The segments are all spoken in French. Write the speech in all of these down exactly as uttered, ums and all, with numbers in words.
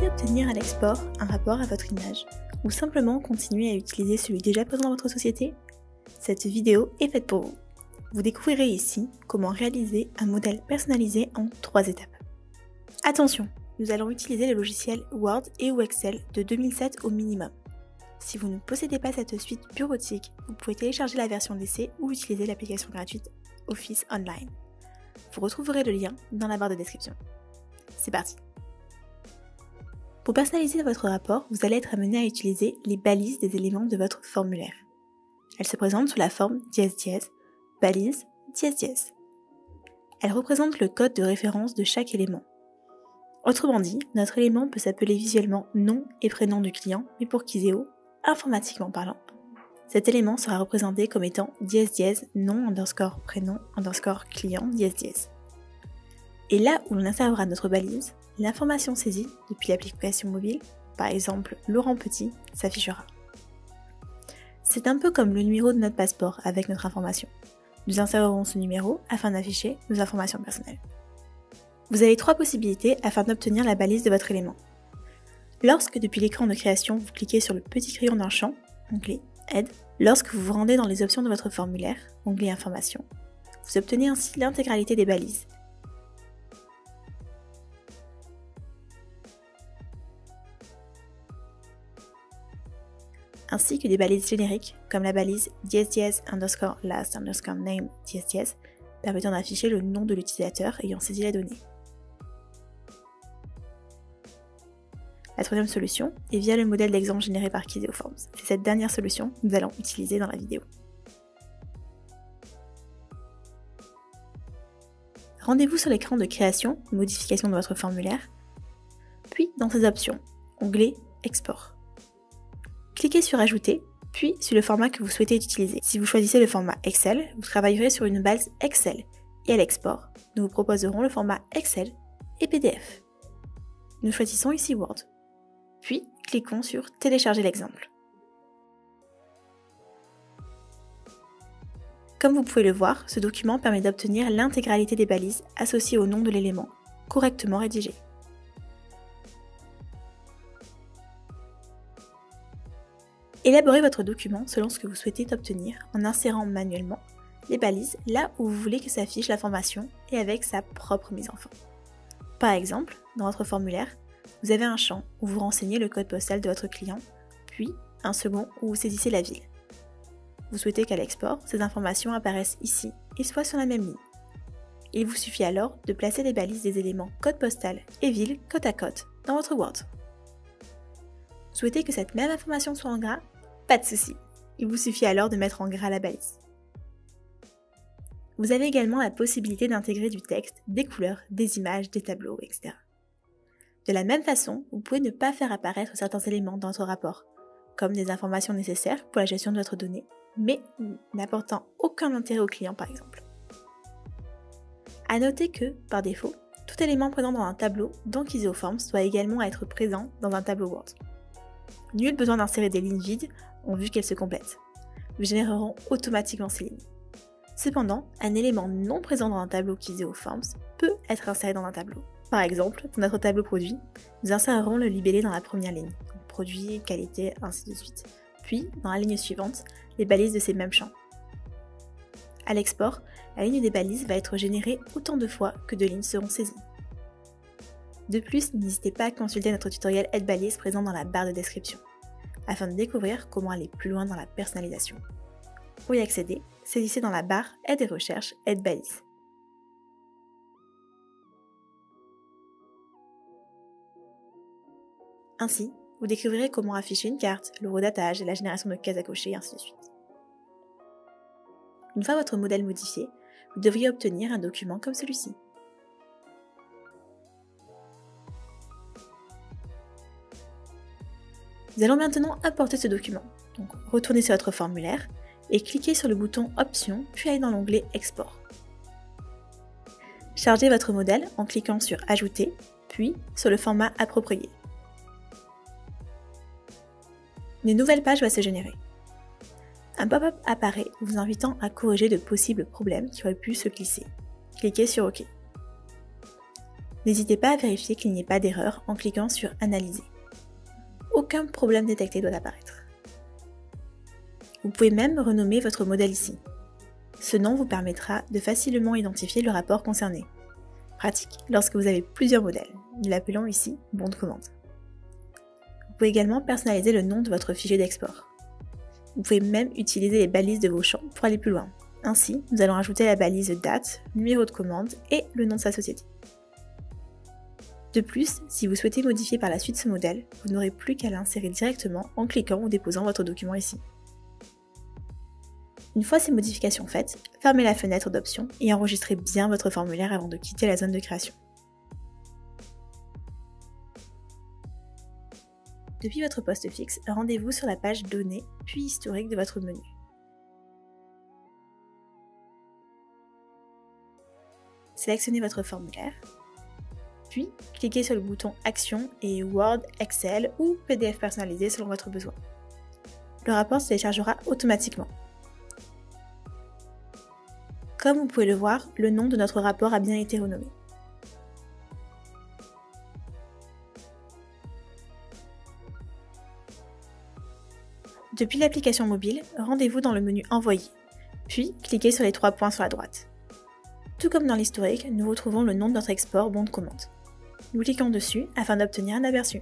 souhaitez obtenir à l'export un rapport à votre image ou simplement continuer à utiliser celui déjà présent dans votre société, cette vidéo est faite pour vous. Vous découvrirez ici comment réaliser un modèle personnalisé en trois étapes. Attention, nous allons utiliser les logiciels Word et ou Excel de deux mille sept au minimum. Si vous ne possédez pas cette suite bureautique, vous pouvez télécharger la version d'essai ou utiliser l'application gratuite Office Online. Vous retrouverez le lien dans la barre de description. C'est parti! Pour personnaliser votre rapport, vous allez être amené à utiliser les balises des éléments de votre formulaire. Elles se présentent sous la forme dièse dièse, balise, dièse dièse. Elles représentent le code de référence de chaque élément. Autrement dit, notre élément peut s'appeler visuellement nom et prénom du client, mais pour Kizeo, informatiquement parlant, cet élément sera représenté comme étant dièse dièse nom underscore prénom underscore client dièse dièse. Et là où l'on intégrera notre balise, l'information saisie depuis l'application mobile, par exemple Laurent Petit, s'affichera. C'est un peu comme le numéro de notre passeport avec notre information. Nous insérerons ce numéro afin d'afficher nos informations personnelles. Vous avez trois possibilités afin d'obtenir la balise de votre élément. Lorsque depuis l'écran de création, vous cliquez sur le petit crayon d'un champ, onglet Aide, lorsque vous vous rendez dans les options de votre formulaire, onglet Information, vous obtenez ainsi l'intégralité des balises. Ainsi que des balises génériques, comme la balise dièse dièse underscore last underscore name dièse dièse, permettant d'afficher le nom de l'utilisateur ayant saisi la donnée. La troisième solution est via le modèle d'exemple généré par Kizeo Forms. C'est cette dernière solution que nous allons utiliser dans la vidéo. Rendez-vous sur l'écran de création, modification de votre formulaire, puis dans ses options, onglet Export. Cliquez sur Ajouter, puis sur le format que vous souhaitez utiliser. Si vous choisissez le format Excel, vous travaillerez sur une base Excel et à l'export, nous vous proposerons le format Excel et P D F. Nous choisissons ici Word. Puis, cliquons sur Télécharger l'exemple. Comme vous pouvez le voir, ce document permet d'obtenir l'intégralité des balises associées au nom de l'élément, correctement rédigé. Élaborez votre document selon ce que vous souhaitez obtenir en insérant manuellement les balises là où vous voulez que s'affiche l'information et avec sa propre mise en forme. Par exemple, dans votre formulaire, vous avez un champ où vous renseignez le code postal de votre client, puis un second où vous saisissez la ville. Vous souhaitez qu'à l'export, ces informations apparaissent ici et soient sur la même ligne. Il vous suffit alors de placer les balises des éléments code postal et ville côte à côte dans votre Word. Vous souhaitez que cette même information soit en gras? Pas de souci. Il vous suffit alors de mettre en gras la balise. Vous avez également la possibilité d'intégrer du texte, des couleurs, des images, des tableaux, et cetera. De la même façon, vous pouvez ne pas faire apparaître certains éléments dans votre rapport, comme des informations nécessaires pour la gestion de votre donnée, mais n'apportant aucun intérêt au client par exemple. À noter que, par défaut, tout élément présent dans un tableau dans Kizeo Forms doit également être présent dans un tableau Word. Nul besoin d'insérer des lignes vides en vue qu'elles se complètent. Nous générerons automatiquement ces lignes. Cependant, un élément non présent dans un tableau Kizeo Forms peut être inséré dans un tableau. Par exemple, pour notre tableau produit, nous insérerons le libellé dans la première ligne, donc produit, qualité, ainsi de suite. Puis, dans la ligne suivante, les balises de ces mêmes champs. À l'export, la ligne des balises va être générée autant de fois que de lignes seront saisies. De plus, n'hésitez pas à consulter notre tutoriel Aide balise présent dans la barre de description, afin de découvrir comment aller plus loin dans la personnalisation. Pour y accéder, saisissez dans la barre Aide et recherche Aide balise. Ainsi, vous découvrirez comment afficher une carte, le redatage, la génération de cases à cocher, et ainsi de suite. Une fois votre modèle modifié, vous devriez obtenir un document comme celui-ci. Nous allons maintenant importer ce document. Donc, retournez sur votre formulaire et cliquez sur le bouton Options, puis allez dans l'onglet Export. Chargez votre modèle en cliquant sur Ajouter, puis sur le format approprié. Une nouvelle page va se générer. Un pop-up apparaît vous invitant à corriger de possibles problèmes qui auraient pu se glisser. Cliquez sur OK. N'hésitez pas à vérifier qu'il n'y ait pas d'erreur en cliquant sur Analyser. Aucun problème détecté doit apparaître. Vous pouvez même renommer votre modèle ici. Ce nom vous permettra de facilement identifier le rapport concerné. Pratique lorsque vous avez plusieurs modèles. Nous l'appelons ici « bon de commande ». Vous pouvez également personnaliser le nom de votre fichier d'export. Vous pouvez même utiliser les balises de vos champs pour aller plus loin. Ainsi, nous allons ajouter la balise date, numéro de commande et le nom de sa société. De plus, si vous souhaitez modifier par la suite ce modèle, vous n'aurez plus qu'à l'insérer directement en cliquant ou déposant votre document ici. Une fois ces modifications faites, fermez la fenêtre d'options et enregistrez bien votre formulaire avant de quitter la zone de création. Depuis votre poste fixe, rendez-vous sur la page Données puis Historique de votre menu. Sélectionnez votre formulaire, puis cliquez sur le bouton Action et Word, Excel ou P D F personnalisé selon votre besoin. Le rapport se téléchargera automatiquement. Comme vous pouvez le voir, le nom de notre rapport a bien été renommé. Depuis l'application mobile, rendez-vous dans le menu Envoyer, puis cliquez sur les trois points sur la droite. Tout comme dans l'historique, nous retrouvons le nom de notre export bon de commande. Nous cliquons dessus afin d'obtenir un aperçu.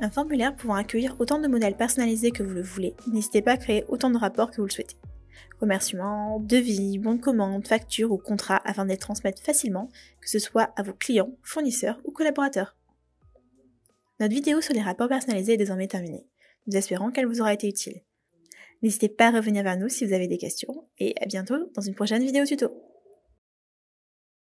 Un formulaire pouvant accueillir autant de modèles personnalisés que vous le voulez, n'hésitez pas à créer autant de rapports que vous le souhaitez. Remerciements, devis, bons de commande, factures ou contrats afin de les transmettre facilement, que ce soit à vos clients, fournisseurs ou collaborateurs. Notre vidéo sur les rapports personnalisés est désormais terminée. Nous espérons qu'elle vous aura été utile. N'hésitez pas à revenir vers nous si vous avez des questions et à bientôt dans une prochaine vidéo tuto.